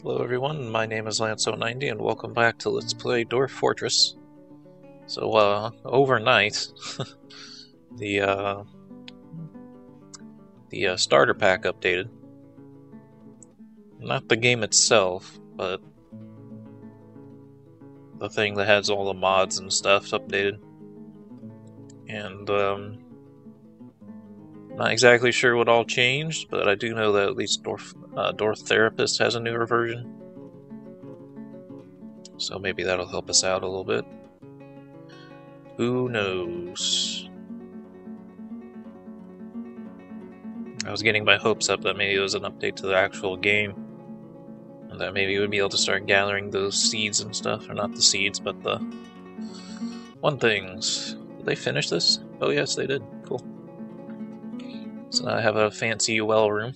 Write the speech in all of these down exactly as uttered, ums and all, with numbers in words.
Hello everyone, my name is Lanceo ninety and welcome back to Let's Play Dwarf Fortress. So, uh, overnight, the, uh, the, uh, starter pack updated. Not the game itself, but the thing that has all the mods and stuff updated. And, um, not exactly sure what all changed, but I do know that at least Dwarf, uh, Dwarf Therapist has a newer version. So maybe that'll help us out a little bit. Who knows? I was getting my hopes up that maybe it was an update to the actual game. And that maybe we'd be able to start gathering those seeds and stuff. Or not the seeds, but the one things. Did they finish this? Oh yes, they did. Cool. So now I have a fancy well room.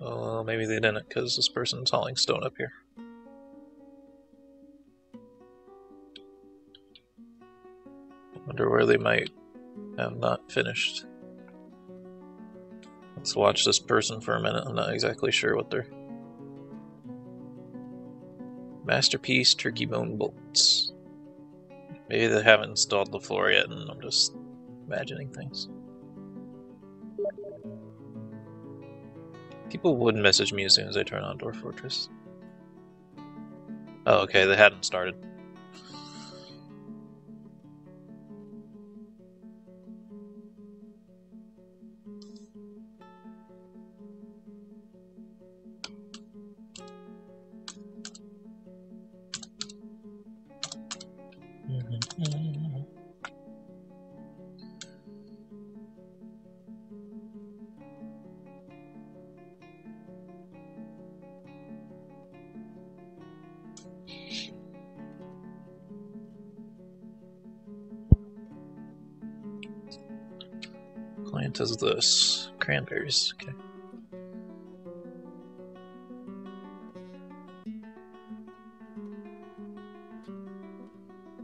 Oh, maybe they didn't, because this person's hauling stone up here. I wonder where they might have not finished. Let's watch this person for a minute. I'm not exactly sure what they're... Masterpiece turkey bone bolts. Maybe they haven't installed the floor yet, and I'm just imagining things. People would message me as soon as I turn on Dwarf Fortress. Oh, okay, they hadn't started. Client is this. Cranberries, okay.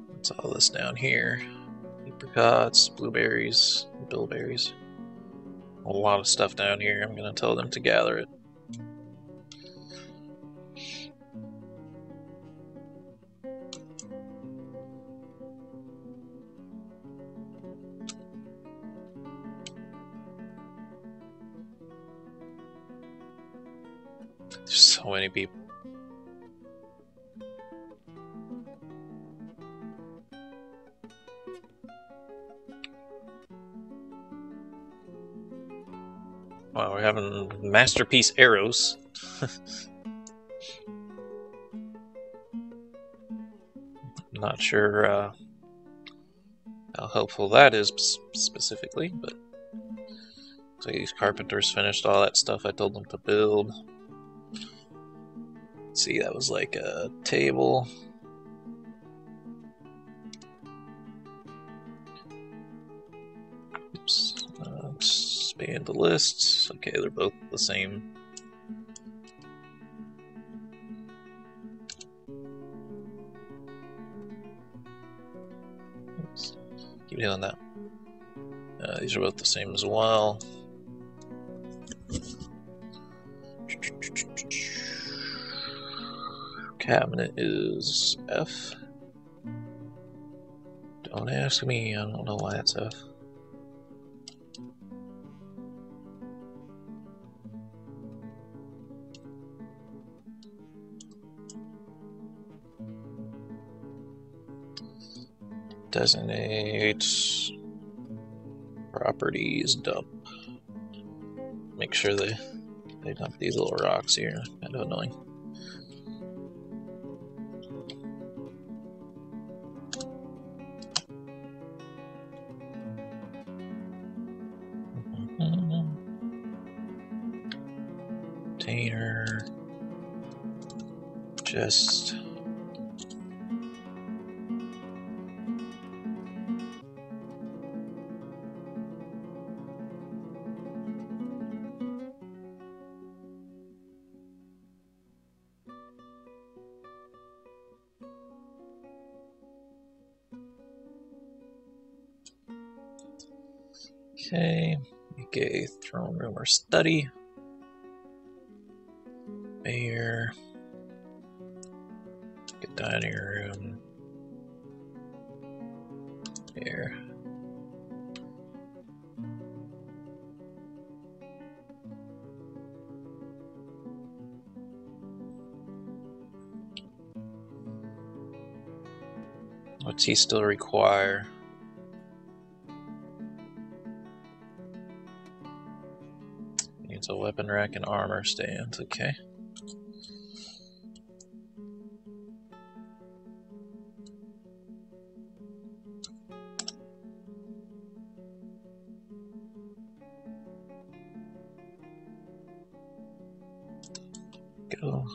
What's all this down here? Apricots, blueberries, bilberries. A lot of stuff down here. I'm gonna tell them to gather it. There's so many people. Wow, we're having masterpiece arrows. Not sure uh, how helpful that is specifically, but looks like these carpenters finished all that stuff I told them to build. See, that was like a table. Oops. Uh, expand the lists. Okay, they're both the same. Oops. Keep doing that. Uh, these are both the same as well. Cabinet is F. Don't ask me, I don't know why that's F. Designate properties dump. Make sure they, they dump these little rocks here, kind of annoying. Container, just okay, Okay, throne room or study. Mayor. Get dining room. There. What's he still require? He needs a weapon rack and armor stands, okay. Go.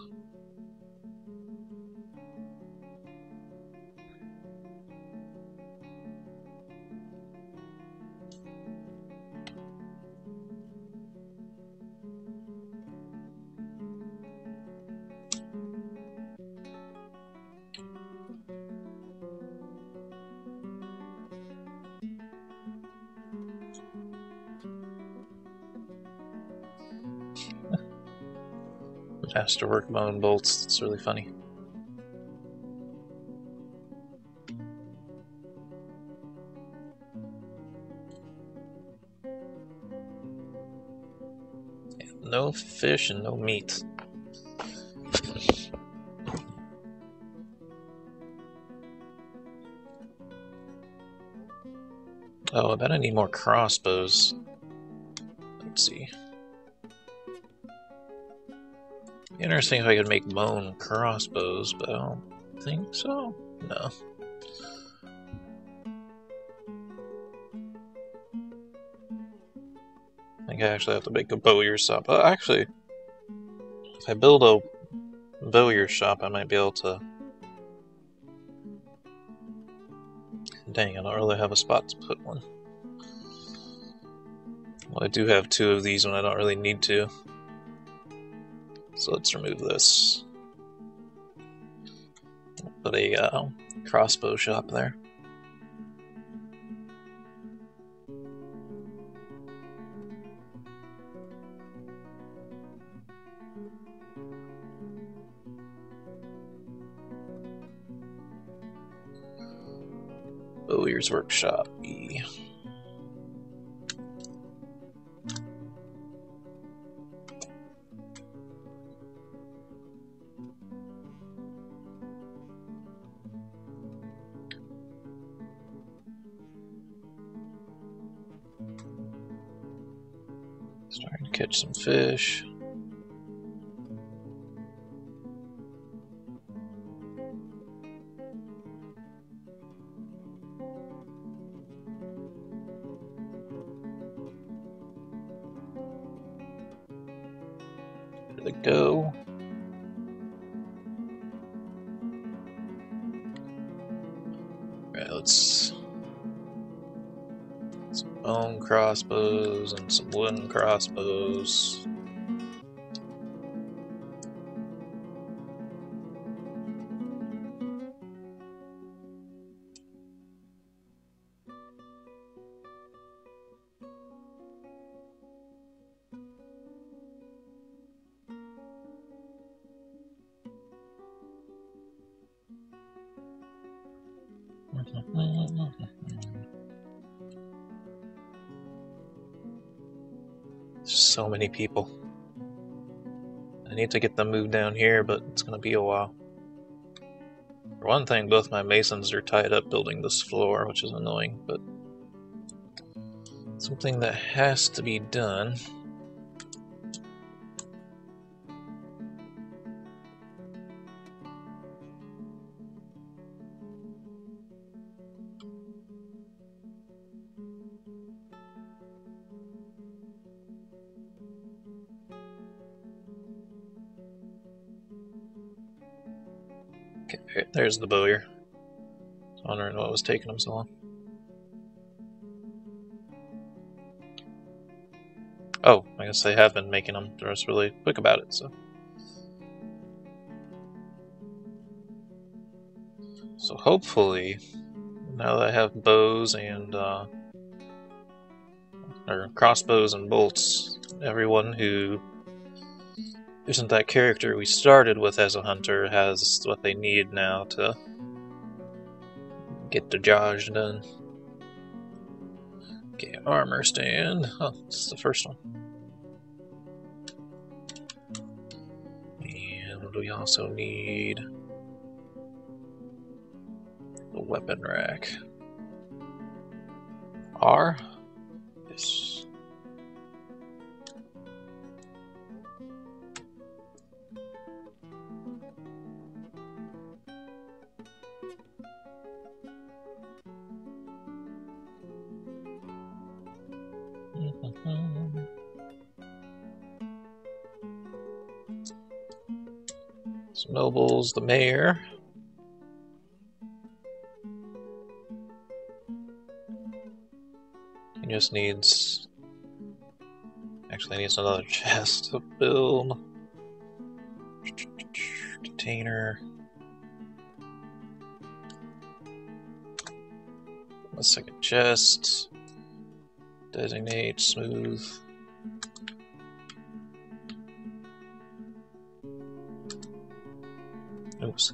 Masterwork bow and bolts, it's really funny. Yeah, no fish and no meat. Oh, I bet I need more crossbows. Let's see. Interesting if I could make bone crossbows, but I don't think so. No. I think I actually have to make a bowyer shop. Uh, actually, if I build a bowyer shop, I might be able to... Dang, I don't really have a spot to put one. Well, I do have two of these when I don't really need to. So let's remove this. Put a uh, crossbow shop there. Bowyer's workshop E. Catch some fish. There they go. Alright, let's some bone crossbows and some wooden crossbows. So many people. I need to get them moved down here, but it's gonna be a while. For one thing, both my masons are tied up building this floor, which is annoying, but something that has to be done. Okay, there's the bowyer. I was wondering what was taking him so long. Oh, I guess they have been making them. They're just really quick about it, so. So hopefully, now that I have bows and uh, or crossbows and bolts. Everyone who isn't that character we started with as a hunter has what they need now to get the job done. Okay, armor stand. Oh, this is the first one. And what do we also need? The weapon rack. R? Yes. So nobles, the mayor. Just needs. Actually, needs another chest to build. Container. A second chest. Designate smooth. Oops.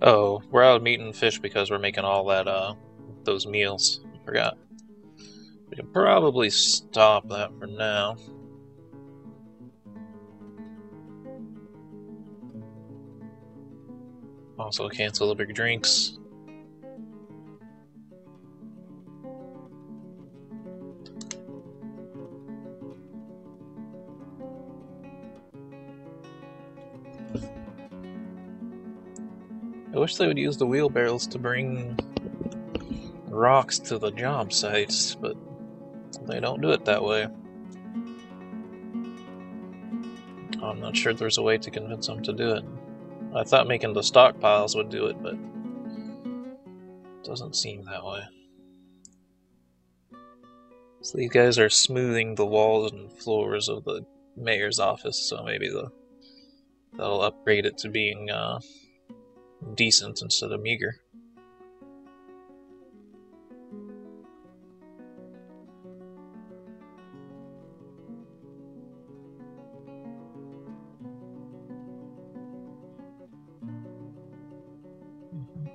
Oh, we're out meat and fish because we're making all that, uh, those meals. I forgot. We can probably stop that for now. Also cancel the big drinks. I wish they would use the wheelbarrows to bring rocks to the job sites, but they don't do it that way. I'm not sure there's a way to convince them to do it. I thought making the stockpiles would do it, but it doesn't seem that way. So these guys are smoothing the walls and floors of the mayor's office, so maybe the, that'll upgrade it to being uh, decent instead of meager.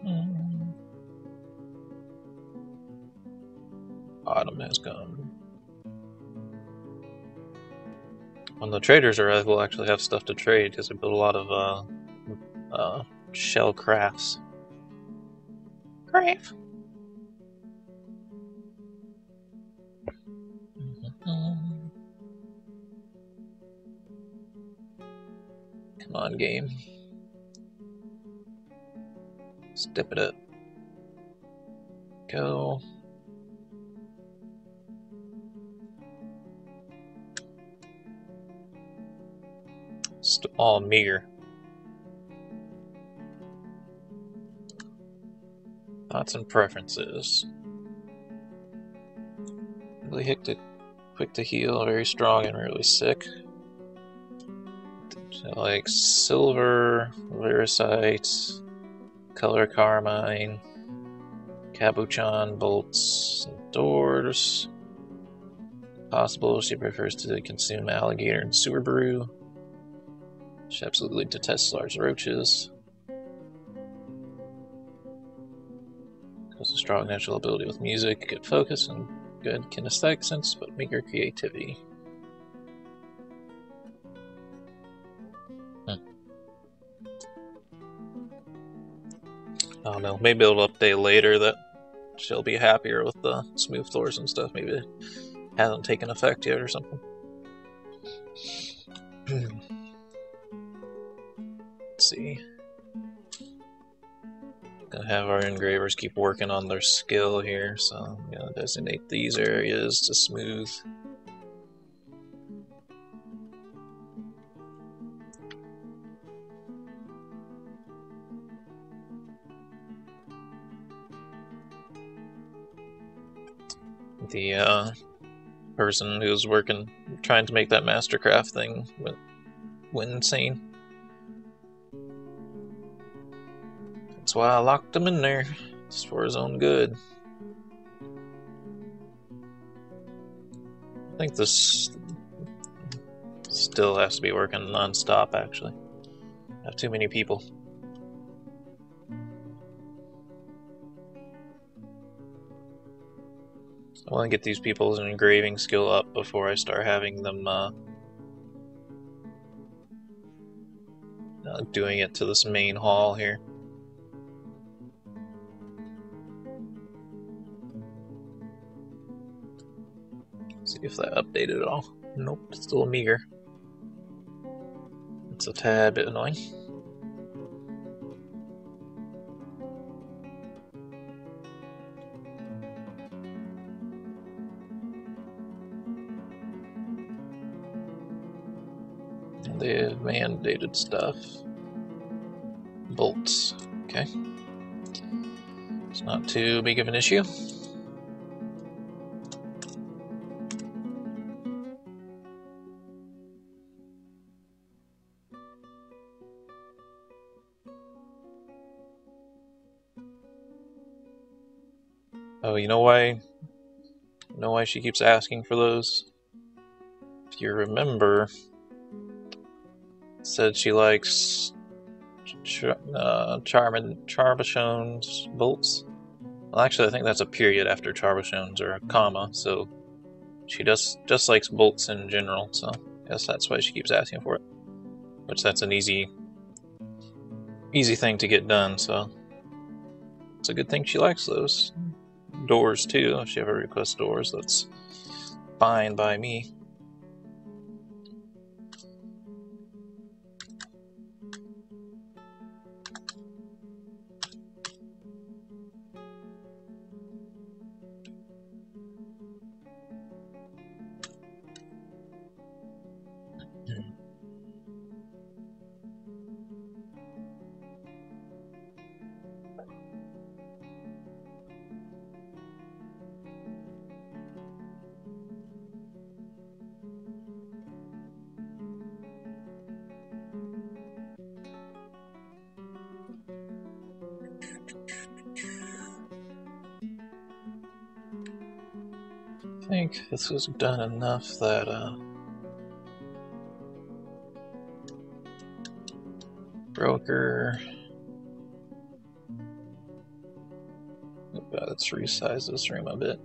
Mm-hmm. Autumn has gone. When the traders arrive, we'll actually have stuff to trade because we built a lot of uh, uh, shell crafts. Craft. Mm-hmm. Come on, game. Step it up. Go. St- all meager. Thoughts and preferences. Really quick to, quick to heal, very strong and really sick. Like silver, lyricite, color carmine, cabochon, bolts, and doors. Possible, she prefers to consume alligator and sewer brew. She absolutely detests large roaches. A strong natural ability with music, good focus, and good kinesthetic sense, but meager creativity. Hmm. I don't know, maybe it'll update later that she'll be happier with the smooth floors and stuff. Maybe it hasn't taken effect yet or something. Let's see. Gonna have our engravers keep working on their skill here, so I'm gonna designate these areas to smooth. the uh, person who's working, trying to make that Mastercraft thing went, went insane. That's why I locked him in there. It's for his own good. I think this still has to be working non-stop, actually. I have too many people. I want to get these people's engraving skill up before I start having them uh, uh, doing it to this main hall here. See if that updated at all. Nope, it's still meager. It's a tad bit annoying. They have mandated stuff. Bolts. Okay. It's not too big of an issue. Oh, you know why? You know why she keeps asking for those? If you remember, said she likes ch uh, Charbachon's bolts. Well, actually, I think that's a period after Charbachon's, or a comma, so she just, just likes bolts in general, so I guess that's why she keeps asking for it. Which, that's an easy, easy thing to get done, so it's a good thing she likes those. Doors, too. If she ever requests doors, that's fine by me. I think this was done enough that uh, broker. Let's resize this room a bit.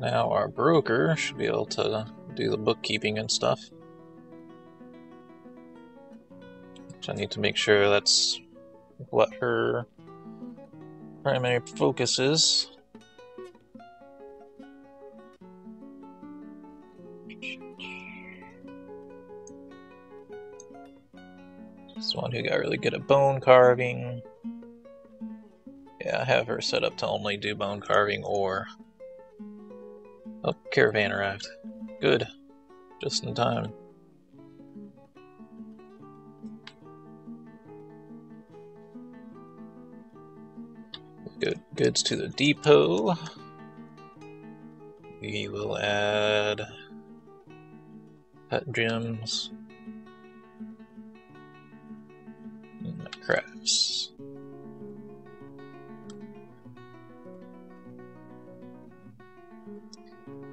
Now our broker should be able to do the bookkeeping and stuff. Which I need to make sure that's what her primary focus is. This one who got really good at bone carving. Yeah, I have her set up to only do bone carving or... Oh, caravan arrived. Good. Just in time. Goods to the depot. We will add pet gems and crafts.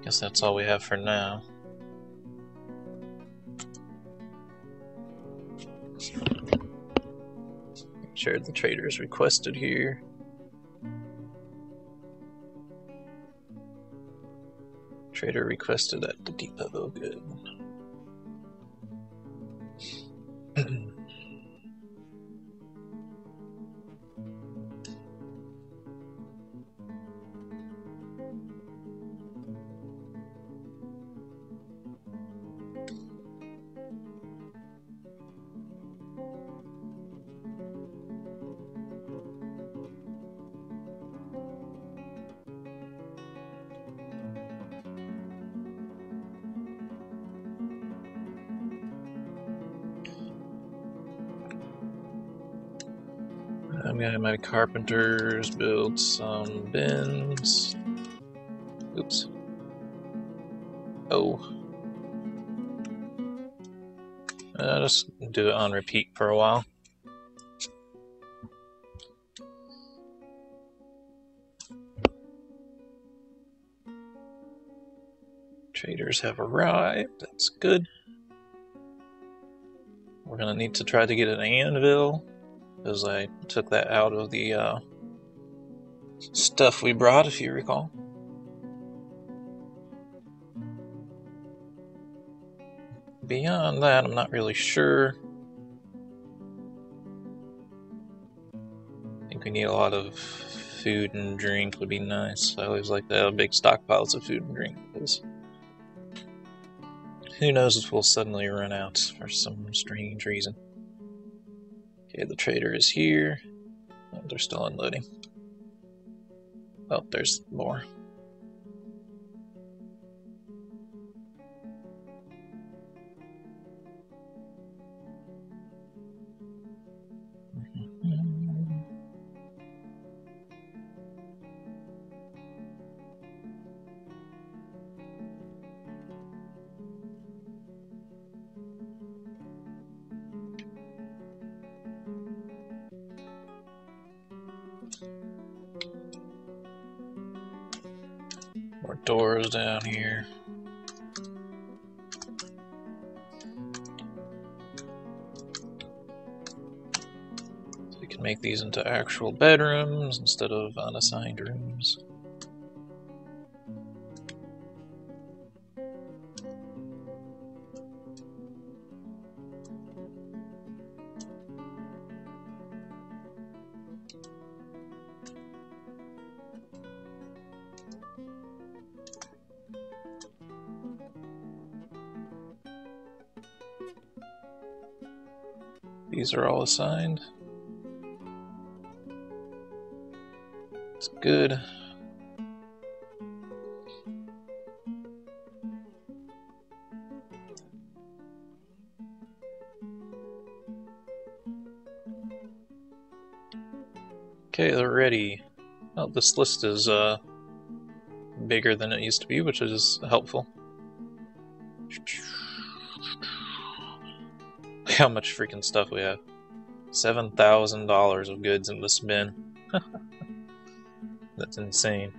Guess that's all we have for now. Make sure the trader is requested here. Trader requested at the depot. Good. I'm gonna have my carpenters build some bins. Oops. Oh. I'll just do it on repeat for a while. Traders have arrived. That's good. We're gonna need to try to get an anvil, because I took that out of the uh, stuff we brought, if you recall. Beyond that, I'm not really sure. I think we need a lot of food and drink would be nice. I always like to have big stockpiles of food and drink, because who knows if we'll suddenly run out for some strange reason. Okay, the trader is here. Oh, they're still unloading. Oh, there's more. Doors down here. So we can make these into actual bedrooms instead of unassigned rooms. These are all assigned. It's good. Okay, they're ready. Oh, this list is uh, bigger than it used to be, which is helpful. How much freaking stuff we have. seven thousand dollars of goods in this bin. That's insane.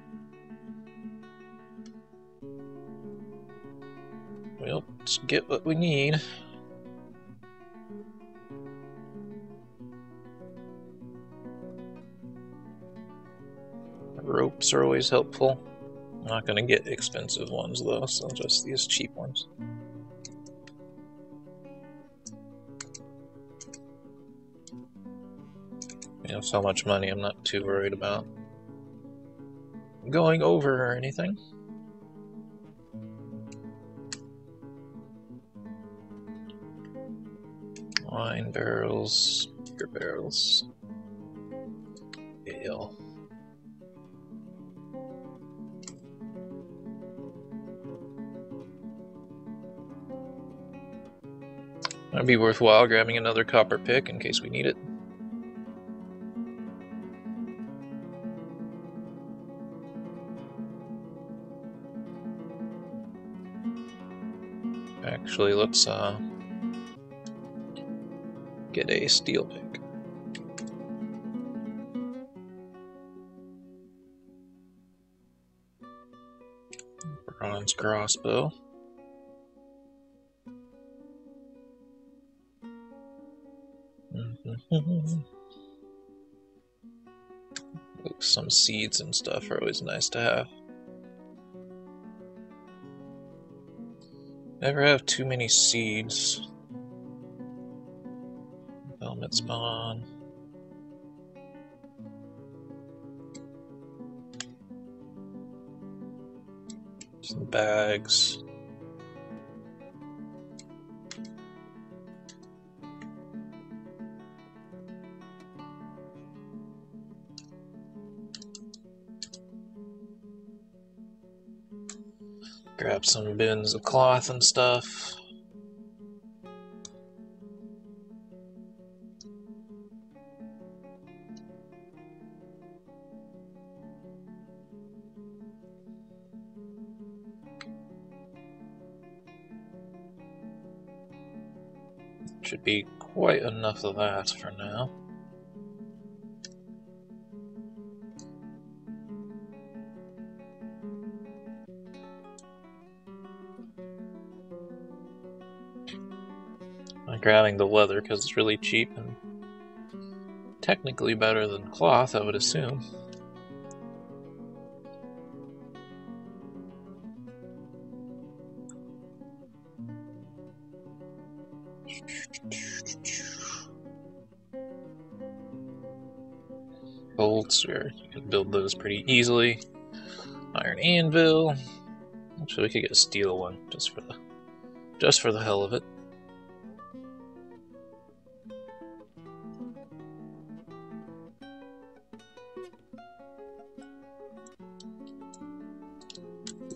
We'll just get what we need. Ropes are always helpful. I'm not gonna get expensive ones though, so just these cheap ones. Have so much money, I'm not too worried about going over or anything. Wine barrels, beer barrels, ale. That'd be worthwhile grabbing another copper pick in case we need it. Actually, let's uh, get a steel pick. Bronze crossbow. Some seeds and stuff are always nice to have. Never have too many seeds. Helmet spawn. Some bags. Grab some bins of cloth and stuff. should be quite enough of that for now. I'm grabbing the leather because it's really cheap and technically better than cloth, I would assume. Bolts, or you can build those pretty easily. Iron anvil. Actually, we could get a steel one just for the just for the hell of it.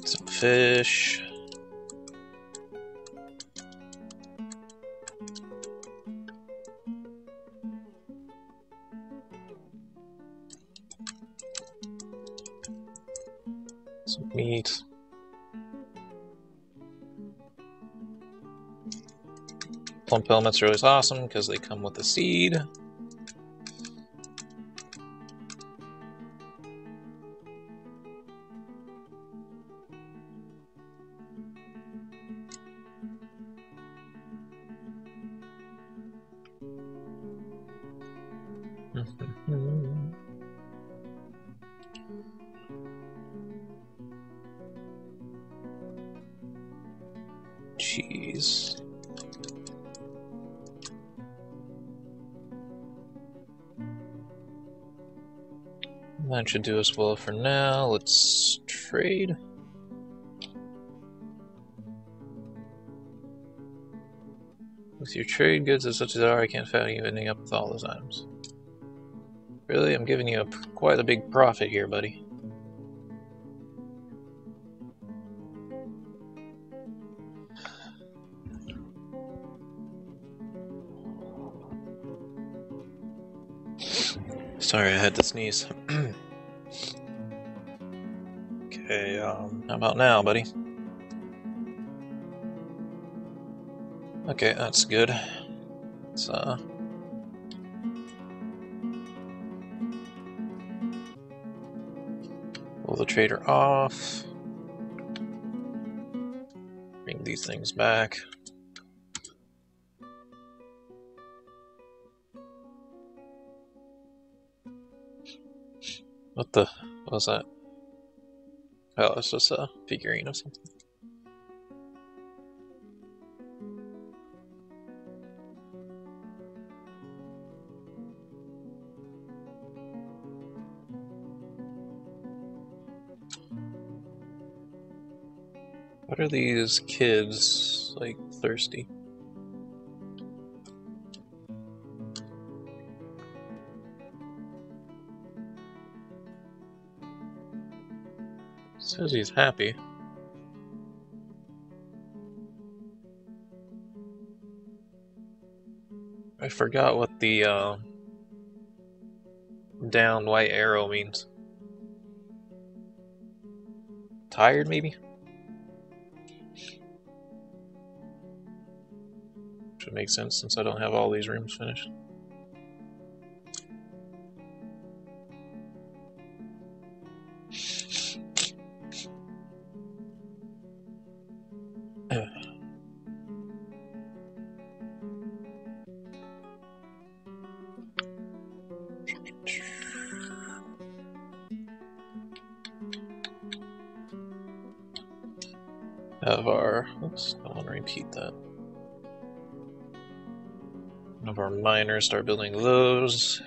Some fish. Some meat. Plump helmets are always awesome because they come with a seed. Cheese. That should do us well for now. Let's trade. With your trade goods as such as are, I can't fathom you ending up with all those items. Really? I'm giving you a, quite a big profit here, buddy. Sorry, I had to sneeze. Okay, um, how about now, buddy? Okay, that's good. Let's, uh... pull the trader off. Bring these things back. What the? What was that? Oh, it's just a figurine of something. What are these kids, like, thirsty? Says he's happy. I forgot what the uh, down white arrow means. Tired, maybe? Should make sense since I don't have all these rooms finished. Of our, oops, I want to repeat that. Of our miners, start building those.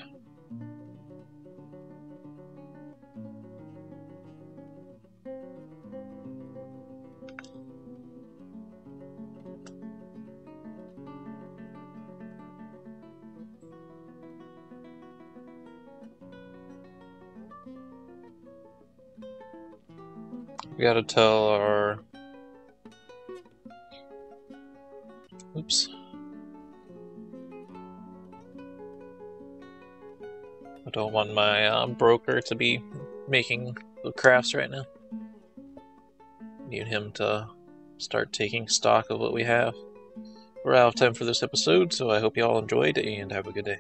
We gotta tell our. Oops. I don't want my uh, broker to be making the crafts right now. Need him to start taking stock of what we have. We're out of time for this episode, so I hope you all enjoyed and have a good day.